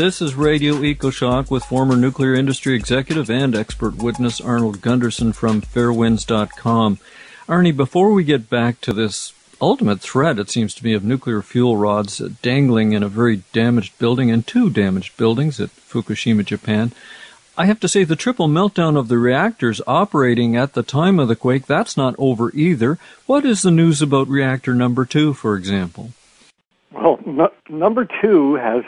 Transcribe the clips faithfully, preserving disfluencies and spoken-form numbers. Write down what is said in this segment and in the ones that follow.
This is Radio EcoShock with former nuclear industry executive and expert witness Arnold Gundersen from fair winds dot com. Arnie, before we get back to this ultimate threat, it seems to me, of nuclear fuel rods dangling in a very damaged building and two damaged buildings at Fukushima, Japan, I have to say the triple meltdown of the reactors operating at the time of the quake, that's not over either. What is the news about reactor number two, for example? Well, no, number two has,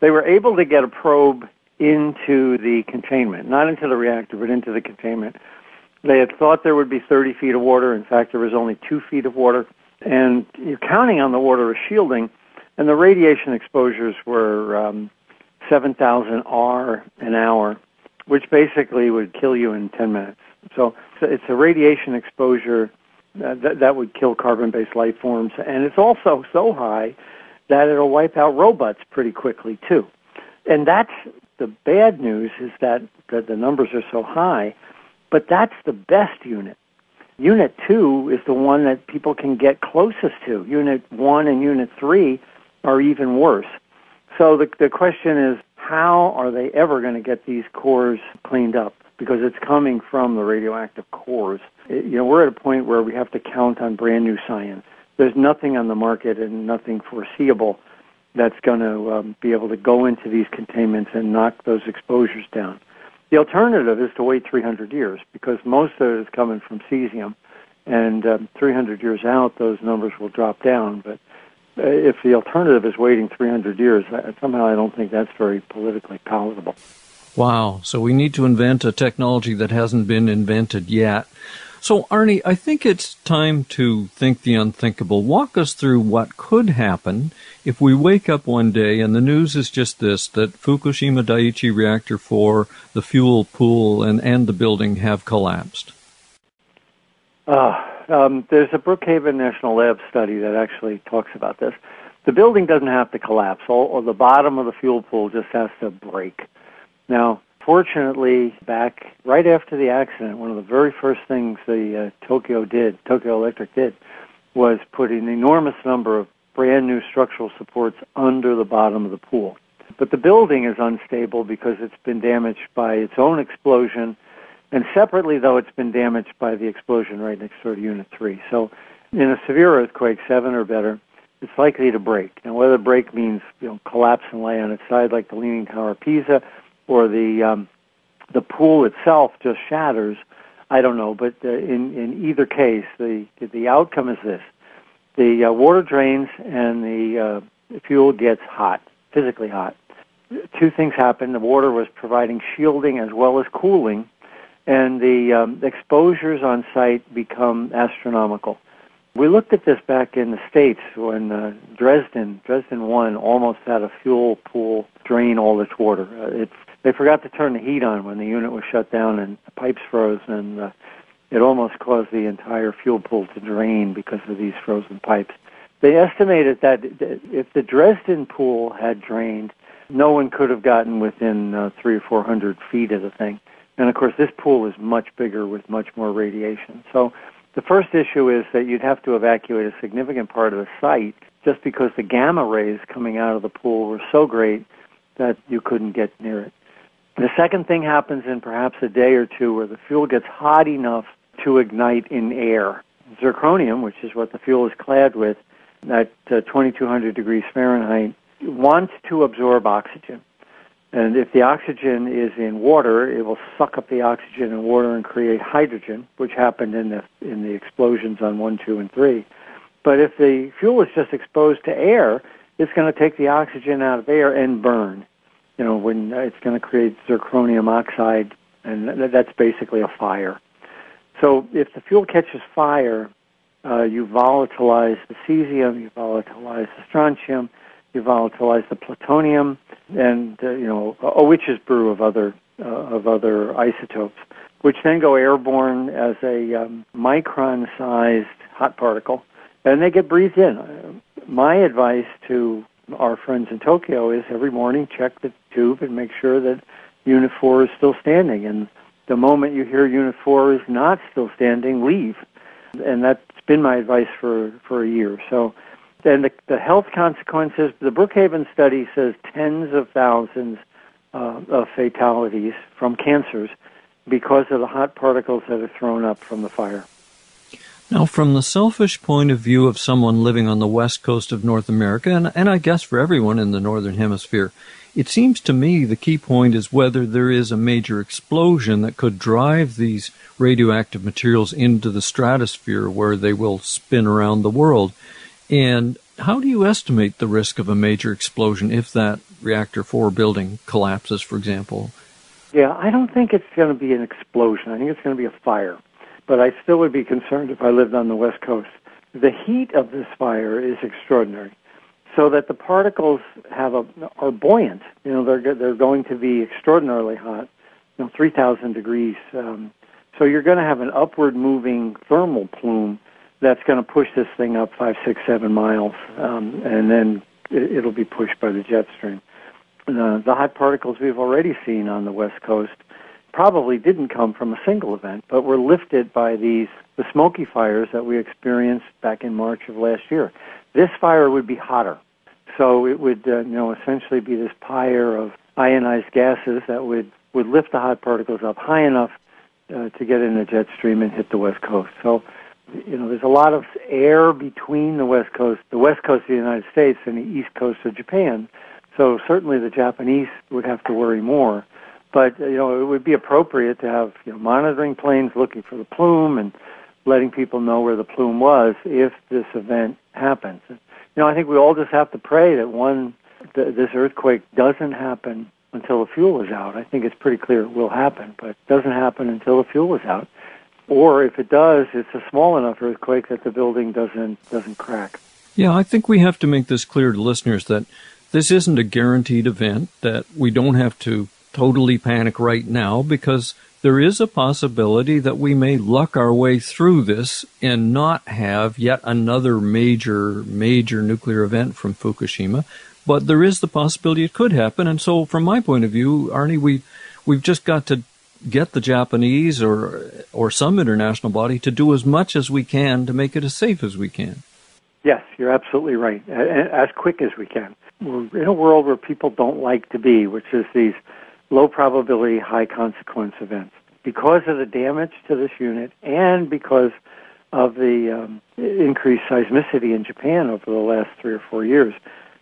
they were able to get a probe into the containment, not into the reactor, but into the containment. They had thought there would be thirty feet of water. In fact, there was only two feet of water. And you're counting on the water as shielding. And the radiation exposures were um, seven thousand R an hour, which basically would kill you in ten minutes. So it's a radiation exposure that, that would kill carbon-based life forms. And it's also so high that it'll wipe out robots pretty quickly, too. And that's the bad news, is that, that the numbers are so high. But that's the best unit. Unit two is the one that people can get closest to. Unit one and Unit three are even worse. So the, the question is, how are they ever going to get these cores cleaned up? Because it's coming from the radioactive cores. It, you know, we're at a point where we have to count on brand new science. There's nothing on the market and nothing foreseeable that's going to um, be able to go into these containments and knock those exposures down. The alternative is to wait three hundred years, because most of it is coming from cesium, and um, three hundred years out, those numbers will drop down. But uh, if the alternative is waiting three hundred years, I, somehow I don't think that's very politically palatable. Wow. So we need to invent a technology that hasn't been invented yet. So, Arnie, I think it's time to think the unthinkable. Walk us through what could happen if we wake up one day and the news is just this, that Fukushima Daiichi Reactor four, the fuel pool, and, and the building have collapsed. Uh, um, there's a Brookhaven National Lab study that actually talks about this. The building doesn't have to collapse, or, or the bottom of the fuel pool just has to break. Now, fortunately, back right after the accident, one of the very first things the uh, Tokyo did, Tokyo Electric did, was put an enormous number of brand new structural supports under the bottom of the pool. But the building is unstable because it's been damaged by its own explosion, and separately, though, it's been damaged by the explosion right next door to Unit three. So in a severe earthquake, seven or better, it's likely to break. And whether break means, you know, collapse and lay on its side like the Leaning Tower of Pisa, or the um, the pool itself just shatters, I don't know. But uh, in, in either case, the the outcome is this. The uh, water drains and the uh, fuel gets hot, physically hot. Two things happen. The water was providing shielding as well as cooling, and the um, exposures on site become astronomical. We looked at this back in the States when uh, Dresden, Dresden one almost had a fuel pool drain all its water. Uh, it's They forgot to turn the heat on when the unit was shut down and the pipes froze, and uh, it almost caused the entire fuel pool to drain because of these frozen pipes. They estimated that if the Dresden pool had drained, no one could have gotten within uh, three or four hundred feet of the thing. And, of course, this pool is much bigger with much more radiation. So the first issue is that you'd have to evacuate a significant part of the site just because the gamma rays coming out of the pool were so great that you couldn't get near it. The second thing happens in perhaps a day or two where the fuel gets hot enough to ignite in air. Zirconium, which is what the fuel is clad with, at uh, twenty-two hundred degrees Fahrenheit, wants to absorb oxygen. And if the oxygen is in water, it will suck up the oxygen in water and create hydrogen, which happened in the, in the explosions on one, two, and three. But if the fuel is just exposed to air, it's going to take the oxygen out of air and burn. You know, when it's going to create zirconium oxide, and that's basically a fire. So if the fuel catches fire, uh, you volatilize the cesium, you volatilize the strontium, you volatilize the plutonium, and uh, you know, a witch's brew of other uh, of other isotopes, which then go airborne as a um, micron-sized hot particle, and they get breathed in. My advice to our friends in Tokyo is every morning check the tube and make sure that Unit four is still standing. And the moment you hear Unit four is not still standing, leave. And that's been my advice for, for a year. So And the, the health consequences, the Brookhaven study says tens of thousands uh, of fatalities from cancers because of the hot particles that are thrown up from the fire. Now, from the selfish point of view of someone living on the west coast of North America, and, and I guess for everyone in the northern hemisphere, it seems to me the key point is whether there is a major explosion that could drive these radioactive materials into the stratosphere where they will spin around the world. And how do you estimate the risk of a major explosion if that reactor four building collapses, for example? Yeah, I don't think it's going to be an explosion. I think it's going to be a fire. But I still would be concerned if I lived on the West Coast. The heat of this fire is extraordinary, so that the particles have a, are buoyant. You know, they're they're going to be extraordinarily hot, you know, three thousand degrees. Um, so you're going to have an upward-moving thermal plume that's going to push this thing up five, six, seven miles, um, and then it'll be pushed by the jet stream. Uh, the hot particles we've already seen on the West Coast probably didn't come from a single event, but were lifted by these the smoky fires that we experienced back in March of last year. This fire would be hotter, so it would uh, you know essentially be this pyre of ionized gases that would would lift the hot particles up high enough uh, to get in a jet stream and hit the West Coast. So you know there's a lot of air between the West Coast, the West Coast of the United States, and the East Coast of Japan. So certainly the Japanese would have to worry more. But, you know, it would be appropriate to have you know, monitoring planes looking for the plume and letting people know where the plume was if this event happens. You know, I think we all just have to pray that one, th- this earthquake doesn't happen until the fuel is out. I think it's pretty clear it will happen, but it doesn't happen until the fuel is out. Or if it does, it's a small enough earthquake that the building doesn't doesn't crack. Yeah, I think we have to make this clear to listeners that this isn't a guaranteed event, that we don't have to totally panic right now, because there is a possibility that we may luck our way through this and not have yet another major, major nuclear event from Fukushima. But there is the possibility it could happen. And so from my point of view, Arnie, we, we've just got to get the Japanese or, or some international body to do as much as we can to make it as safe as we can. Yes, you're absolutely right. As quick as we can. We're in a world where people don't like to be, which is these low probability, high consequence events. Because of the damage to this unit and because of the um, increased seismicity in Japan over the last three or four years,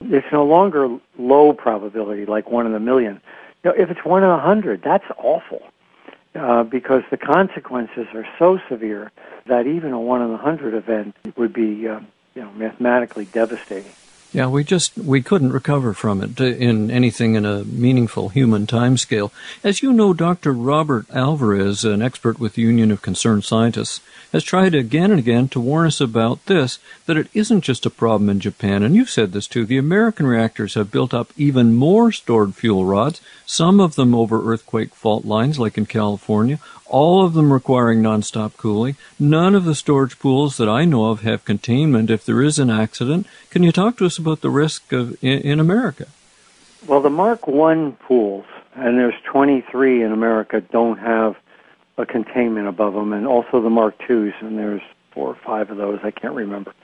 it's no longer low probability, like one in a million. You know, if it's one in a hundred, that's awful, uh, because the consequences are so severe that even a one in a hundred event would be um, you know, mathematically devastating. Yeah, we just, we couldn't recover from it in anything in a meaningful human timescale. As you know, Doctor Robert Alvarez, an expert with the Union of Concerned Scientists, has tried again and again to warn us about this, that it isn't just a problem in Japan. And you've said this too. The American reactors have built up even more stored fuel rods, some of them over earthquake fault lines like in California, all of them requiring nonstop cooling. None of the storage pools that I know of have containment if there is an accident. Can you talk to us about the risk of in, in America? Well, the Mark one pools, and there's twenty-three in America, don't have a containment above them, and also the Mark twos, and there's four or five of those, I can't remember.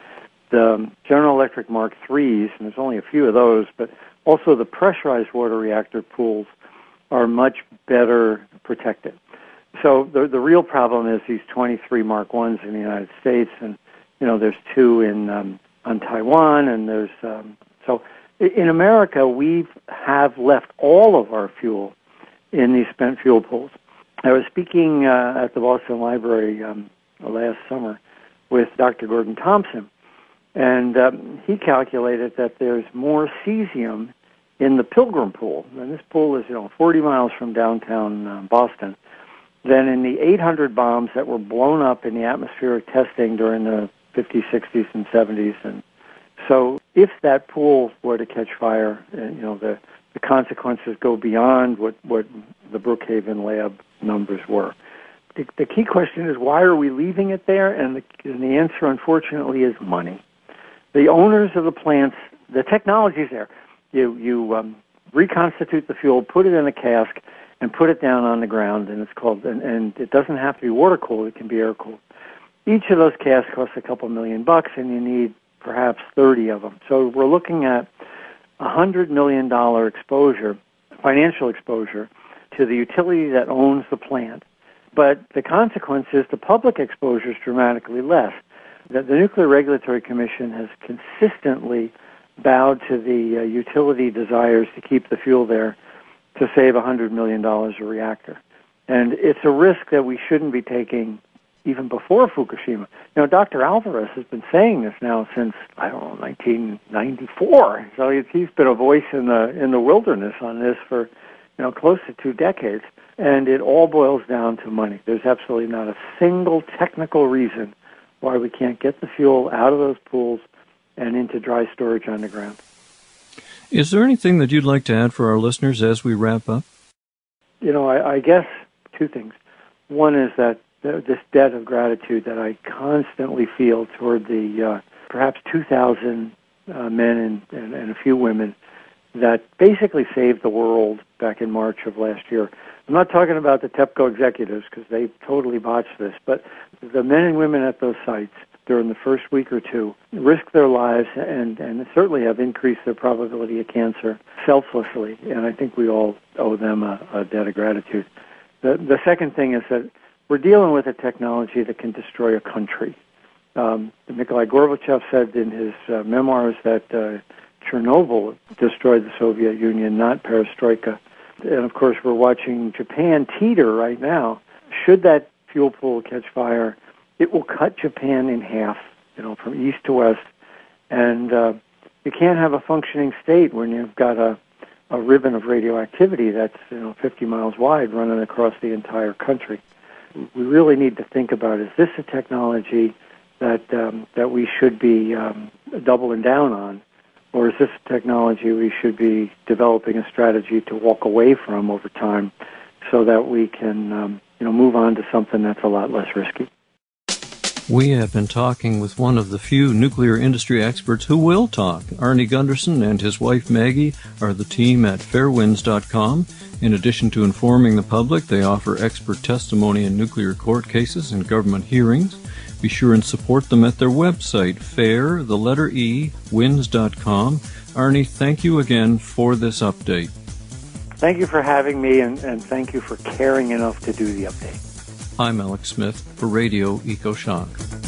The General Electric Mark threes, and there's only a few of those, but also the pressurized water reactor pools are much better protected. So the the real problem is these twenty-three Mark ones in the United States, and you know there's two in um, on Taiwan, and there's um, so in America we have left all of our fuel in these spent fuel pools. I was speaking uh, at the Boston Library um, last summer with Doctor Gordon Thompson, and um, he calculated that there's more cesium in the Pilgrim Pool, and this pool is you know forty miles from downtown uh, Boston, than in the eight hundred bombs that were blown up in the atmospheric testing during the fifties, sixties, and seventies. And so if that pool were to catch fire, you know, the, the consequences go beyond what, what the Brookhaven lab numbers were. The, the key question is, why are we leaving it there? And the, and the answer, unfortunately, is money. The owners of the plants, the technology is there. You, you um, reconstitute the fuel, put it in a cask, and put it down on the ground, and it's called, and, and it doesn't have to be water-cooled, it can be air-cooled. Each of those casks costs a couple million bucks, and you need perhaps thirty of them. So we're looking at a one hundred million dollars exposure, financial exposure, to the utility that owns the plant. But the consequence is the public exposure is dramatically less. The, the Nuclear Regulatory Commission has consistently bowed to the uh, utility desires to keep the fuel there to save one hundred million dollars a reactor. And it's a risk that we shouldn't be taking even before Fukushima. Now, Doctor Alvarez has been saying this now since, I don't know, nineteen ninety-four. So he's been a voice in the in the wilderness on this for, you know, close to two decades. And it all boils down to money. There's absolutely not a single technical reason why we can't get the fuel out of those pools and into dry storage underground. Is there anything that you'd like to add for our listeners as we wrap up? You know, I, I guess two things. One is that this debt of gratitude that I constantly feel toward the uh, perhaps two thousand uh, men and, and, and a few women that basically saved the world back in March of last year. I'm not talking about the TEPCO executives because they totally botched this, but the men and women at those sites during the first week or two risked their lives and, and certainly have increased their probability of cancer selflessly, and I think we all owe them a, a debt of gratitude. The, the second thing is that we're dealing with a technology that can destroy a country. Um, Mikhail Gorbachev said in his uh, memoirs that uh, Chernobyl destroyed the Soviet Union, not Perestroika. And, of course, we're watching Japan teeter right now. Should that fuel pool catch fire, it will cut Japan in half, you know, from east to west. And uh, you can't have a functioning state when you've got a, a ribbon of radioactivity that's, you know, fifty miles wide running across the entire country. We really need to think about, is this a technology that um, that we should be um, doubling down on, or is this a technology we should be developing a strategy to walk away from over time so that we can um, you know, move on to something that's a lot less risky? We have been talking with one of the few nuclear industry experts who will talk. Arnie Gundersen and his wife Maggie are the team at fair winds dot com. In addition to informing the public, they offer expert testimony in nuclear court cases and government hearings. Be sure and support them at their website, fair, the letter E, winds dot com. Arnie, thank you again for this update. Thank you for having me, and, and thank you for caring enough to do the update. I'm Alex Smith for Radio EcoShock.